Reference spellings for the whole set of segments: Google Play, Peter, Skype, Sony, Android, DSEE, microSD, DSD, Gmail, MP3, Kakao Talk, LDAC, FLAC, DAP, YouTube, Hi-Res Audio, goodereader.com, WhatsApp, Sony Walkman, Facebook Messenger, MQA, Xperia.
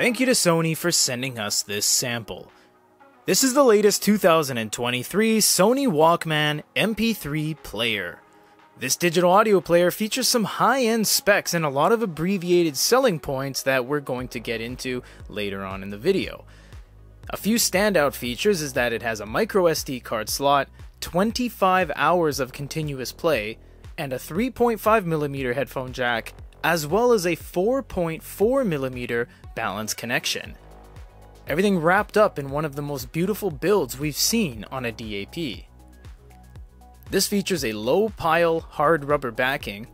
Thank you to Sony for sending us this sample. This is the latest 2023 Sony Walkman MP3 player. This digital audio player features some high-end specs and a lot of abbreviated selling points that we're going to get into later on in the video. A few standout features is that it has a microSD card slot, 25 hours of continuous play, and a 3.5mm headphone jack, as well as a 4.4mm balance connection. Everything wrapped up in one of the most beautiful builds we've seen on a DAP. This features a low-pile hard rubber backing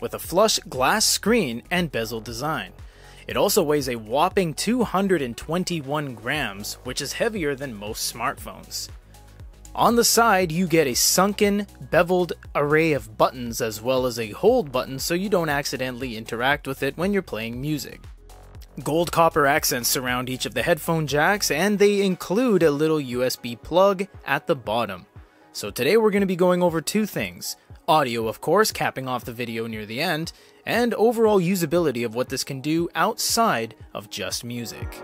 with a flush glass screen and bezel design. It also weighs a whopping 221 grams, which is heavier than most smartphones. On the side, you get a sunken, beveled array of buttons as well as a hold button so you don't accidentally interact with it when you're playing music. Gold copper accents surround each of the headphone jacks, and they include a little USB plug at the bottom. So today we're going to be going over two things: audio, of course, capping off the video near the end, and overall usability of what this can do outside of just music.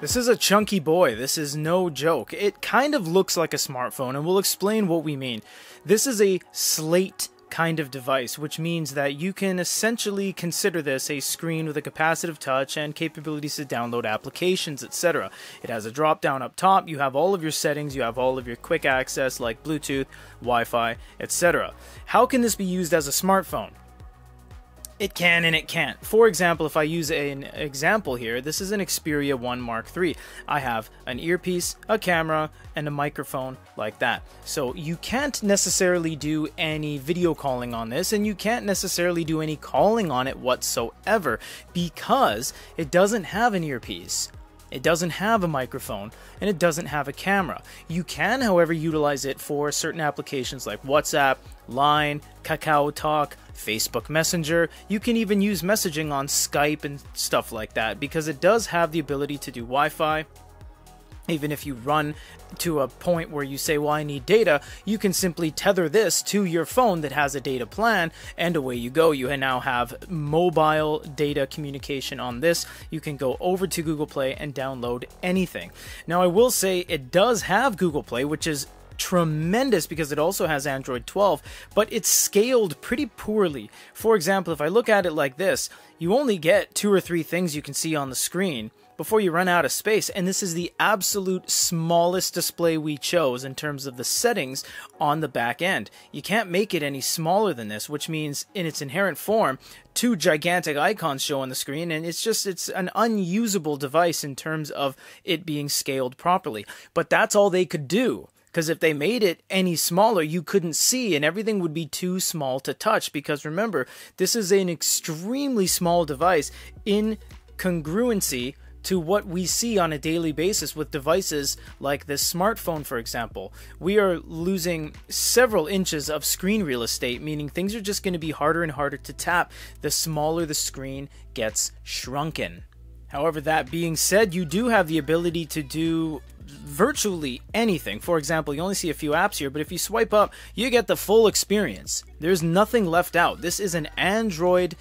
This is a chunky boy, this is no joke. It kind of looks like a smartphone, and we'll explain what we mean. This is a slate kind of device, which means that you can essentially consider this a screen with a capacitive touch and capabilities to download applications, etc. It has a drop down up top, you have all of your settings, you have all of your quick access like Bluetooth, Wi-Fi, etc. How can this be used as a smartphone? It can and it can't. For example, if I use an example here, this is an Xperia 1 Mark III. I have an earpiece, a camera, and a microphone like that. So you can't necessarily do any video calling on this, and you can't necessarily do any calling on it whatsoever because it doesn't have an earpiece. It doesn't have a microphone, and it doesn't have a camera. You can, however, utilize it for certain applications like WhatsApp, Line, Kakao Talk, Facebook Messenger. You can even use messaging on Skype and stuff like that because it does have the ability to do Wi-Fi. Even if you run to a point where you say, well, I need data, you can simply tether this to your phone that has a data plan, and away you go. You now have mobile data communication on this. You can go over to Google Play and download anything. Now, I will say it does have Google Play, which is tremendous because it also has Android 12, but it's scaled pretty poorly. For example, if I look at it like this, you only get 2 or 3 things you can see on the screen before you run out of space, and this is the absolute smallest display we chose in terms of the settings on the back end. You can't make it any smaller than this, which means in its inherent form, 2 gigantic icons show on the screen, and it's an unusable device in terms of it being scaled properly. But that's all they could do, because if they made it any smaller, you couldn't see, and everything would be too small to touch, because remember, this is an extremely small device in congruency to what we see on a daily basis with devices like this smartphone, for example. We are losing several inches of screen real estate, meaning things are just going to be harder and harder to tap the smaller the screen gets shrunken. However, that being said, you do have the ability to do virtually anything. For example, you only see a few apps here, but if you swipe up, you get the full experience. There's nothing left out. This is an Android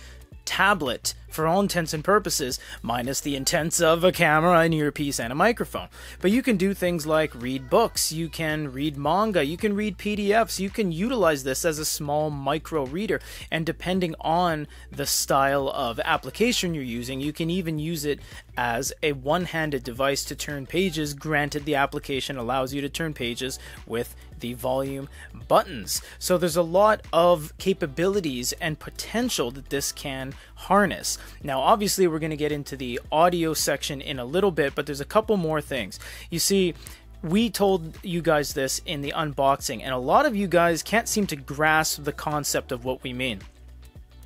tablet for all intents and purposes, minus the intents of a camera, an earpiece, and a microphone. But you can do things like read books, you can read manga, you can read PDFs, you can utilize this as a small micro reader, and depending on the style of application you're using, you can even use it as a one-handed device to turn pages, granted the application allows you to turn pages with the volume buttons. So there's a lot of capabilities and potential that this can harness. Now, obviously, we're going to get into the audio section in a little bit, but there's a couple more things. You see, we told you guys this in the unboxing, and a lot of you guys can't seem to grasp the concept of what we mean.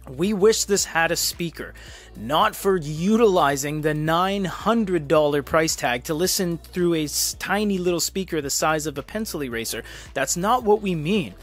We wish this had a speaker, not for utilizing the $900 price tag to listen through a tiny little speaker the size of a pencil eraser. That's not what we mean.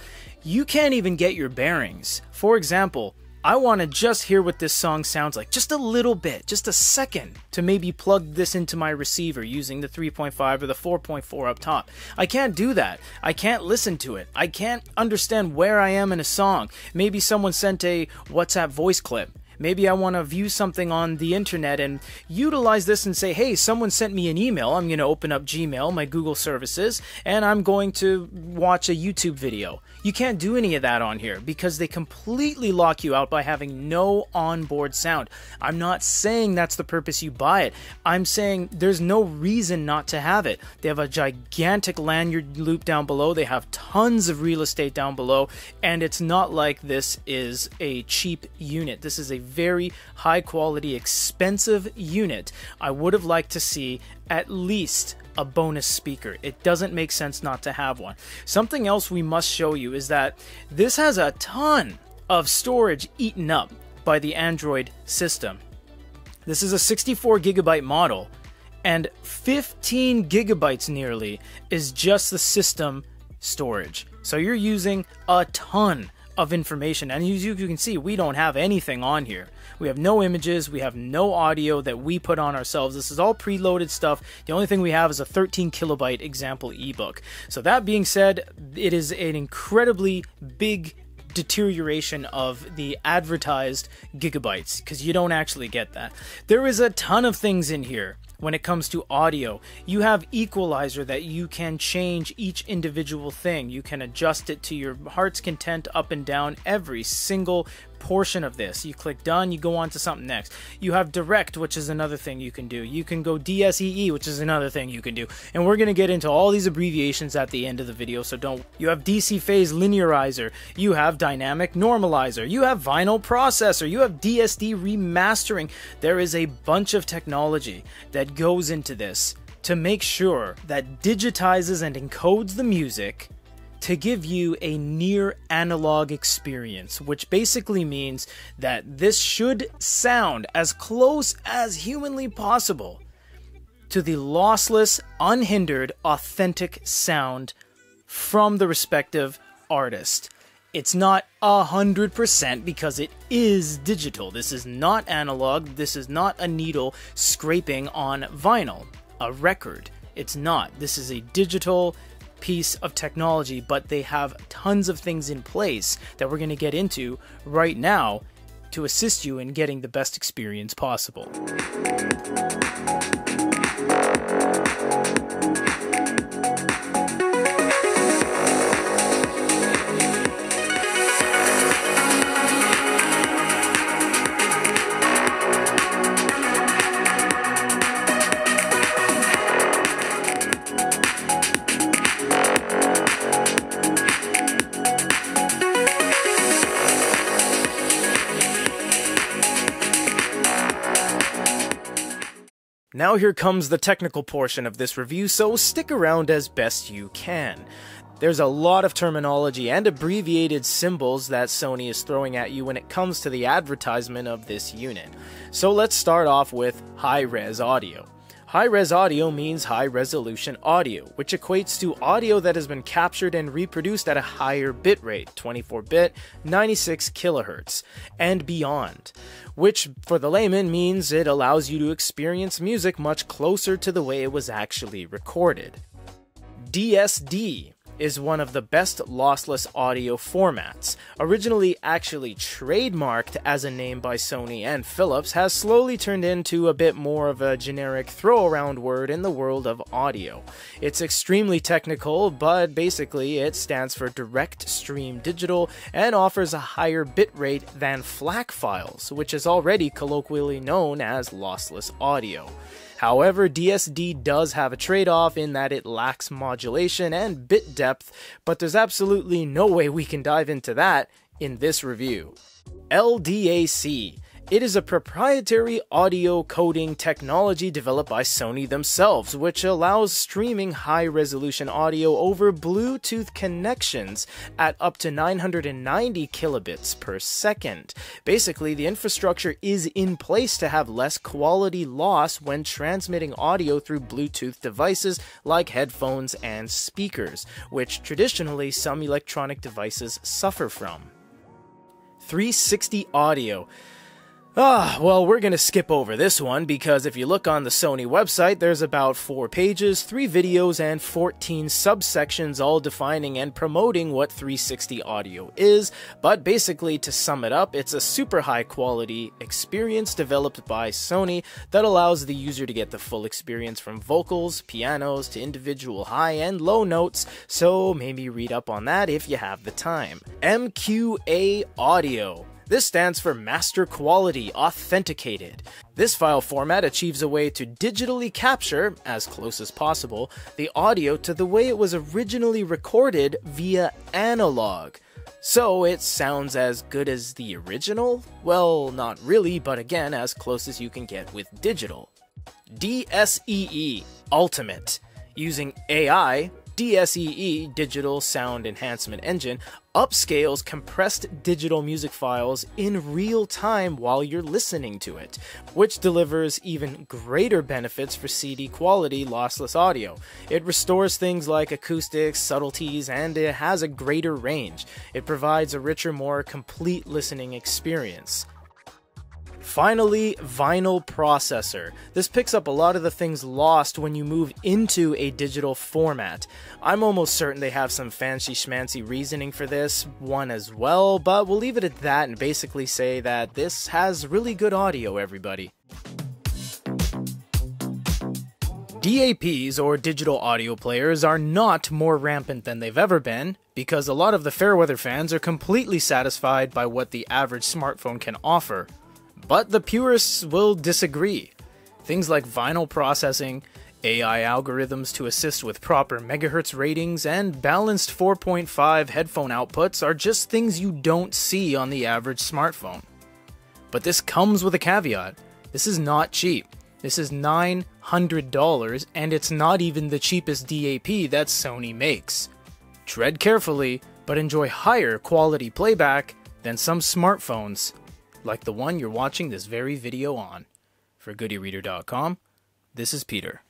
You can't even get your bearings. For example, I want to just hear what this song sounds like, just a little bit, just a second, to maybe plug this into my receiver using the 3.5 or the 4.4 up top. I can't do that. I can't listen to it. I can't understand where I am in a song. Maybe someone sent a WhatsApp voice clip. Maybe I want to view something on the internet and utilize this and say, hey, someone sent me an email. I'm going to open up Gmail, my Google services, and I'm going to watch a YouTube video. You can't do any of that on here because they completely lock you out by having no onboard sound. I'm not saying that's the purpose you buy it. I'm saying there's no reason not to have it. They have a gigantic lanyard loop down below. They have tons of real estate down below, and it's not like this is a cheap unit. This is a very high quality, expensive unit. I would have liked to see at least a bonus speaker. It doesn't make sense not to have one. Something else we must show you is that this has a ton of storage eaten up by the Android system. This is a 64 gigabyte model, and 15 gigabytes nearly is just the system storage. So you're using a ton of information, and as you can see, we don't have anything on here. We have no images, we have no audio that we put on ourselves. This is all preloaded stuff. The only thing we have is a 13 kilobyte example ebook. So that being said, it is an incredibly big deterioration of the advertised gigabytes, because you don't actually get that. There is a ton of things in here. When it comes to audio, you have equalizer that you can change each individual thing. You can adjust it to your heart's content, up and down every single portion of this. You click done, you go on to something next. You have direct, which is another thing you can do. You can go DSEE, which is another thing you can do. And we're going to get into all these abbreviations at the end of the video, so don't. You have DC phase linearizer. You have dynamic normalizer. You have vinyl processor. You have DSD remastering. There is a bunch of technology that goes into this to make sure that digitizes and encodes the music to give you a near analog experience, which basically means that this should sound as close as humanly possible to the lossless, unhindered, authentic sound from the respective artist. It's not 100% because it is digital. This is not analog. This is not a needle scraping on vinyl, a record. It's not. This is a digital piece of technology, but they have tons of things in place that we're going to get into right now to assist you in getting the best experience possible. Now here comes the technical portion of this review, so stick around as best you can. There's a lot of terminology and abbreviated symbols that Sony is throwing at you when it comes to the advertisement of this unit. So let's start off with Hi-Res Audio. Hi-Res Audio means high-resolution audio, which equates to audio that has been captured and reproduced at a higher bit rate, 24-bit, 96 kilohertz, and beyond, which for the layman means it allows you to experience music much closer to the way it was actually recorded. DSD is one of the best lossless audio formats. Originally actually trademarked as a name by Sony and Philips, has slowly turned into a bit more of a generic throw-around word in the world of audio. It's extremely technical, but basically it stands for Direct Stream Digital and offers a higher bitrate than FLAC files, which is already colloquially known as lossless audio. However, DSD does have a trade-off in that it lacks modulation and bit depth, but there's absolutely no way we can dive into that in this review. LDAC. It is a proprietary audio coding technology developed by Sony themselves, which allows streaming high-resolution audio over Bluetooth connections at up to 990 kilobits per second. Basically, the infrastructure is in place to have less quality loss when transmitting audio through Bluetooth devices like headphones and speakers, which traditionally some electronic devices suffer from. 360 Audio. Well, we're gonna skip over this one because if you look on the Sony website, there's about 4 pages, 3 videos, and 14 subsections all defining and promoting what 360 audio is, but basically to sum it up, it's a super high quality experience developed by Sony that allows the user to get the full experience from vocals, pianos, to individual high and low notes, so maybe read up on that if you have the time. MQA Audio. This stands for Master Quality Authenticated. This file format achieves a way to digitally capture, as close as possible, the audio to the way it was originally recorded via analog. So it sounds as good as the original? Well, not really, but again, as close as you can get with digital. DSEE Ultimate. Using AI, DSEE, Digital Sound Enhancement Engine, upscales compressed digital music files in real time while you're listening to it, which delivers even greater benefits for CD quality lossless audio. It restores things like acoustics, subtleties, and it has a greater range. It provides a richer, more complete listening experience. Finally, vinyl processor. This picks up a lot of the things lost when you move into a digital format. I'm almost certain they have some fancy schmancy reasoning for this one as well, but we'll leave it at that and basically say that this has really good audio, everybody. DAPs, or digital audio players, are not more rampant than they've ever been, because a lot of the fairweather fans are completely satisfied by what the average smartphone can offer. But the purists will disagree. Things like vinyl processing, AI algorithms to assist with proper megahertz ratings, and balanced 4.5 headphone outputs are just things you don't see on the average smartphone. But this comes with a caveat. This is not cheap. This is $900, and it's not even the cheapest DAP that Sony makes. Tread carefully, but enjoy higher quality playback than some smartphones, like the one you're watching this very video on. For goodereader.com, this is Peter.